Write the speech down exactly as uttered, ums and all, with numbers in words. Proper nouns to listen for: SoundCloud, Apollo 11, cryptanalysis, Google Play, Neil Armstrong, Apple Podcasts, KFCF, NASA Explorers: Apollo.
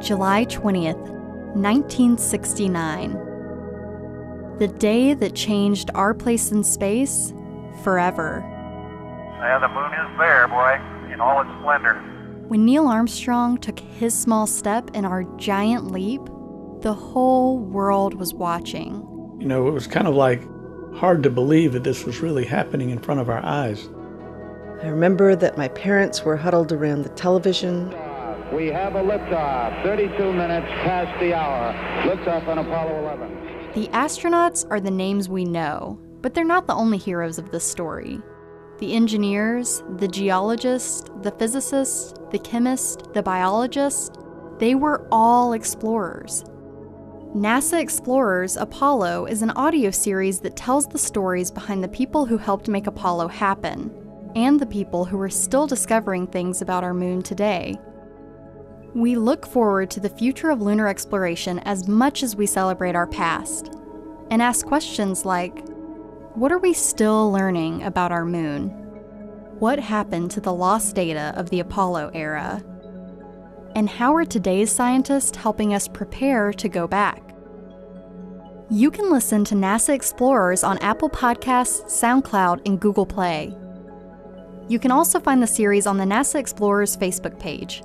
July twentieth, nineteen sixty-nine. The day that changed our place in space forever. Yeah, the moon is there, boy, in all its splendor. When Neil Armstrong took his small step in our giant leap, the whole world was watching. You know, it was kind of like hard to believe that this was really happening in front of our eyes. I remember that my parents were huddled around the television. We have a liftoff, thirty-two minutes past the hour. Liftoff on Apollo eleven. The astronauts are the names we know, but they're not the only heroes of this story. The engineers, the geologists, the physicists, the chemists, the biologists, they were all explorers. NASA Explorers: Apollo is an audio series that tells the stories behind the people who helped make Apollo happen, and the people who are still discovering things about our moon today. We look forward to the future of lunar exploration as much as we celebrate our past, and ask questions like, what are we still learning about our moon? What happened to the lost data of the Apollo era? And how are today's scientists helping us prepare to go back? You can listen to NASA Explorers on Apple Podcasts, SoundCloud, and Google Play. You can also find the series on the NASA Explorers Facebook page.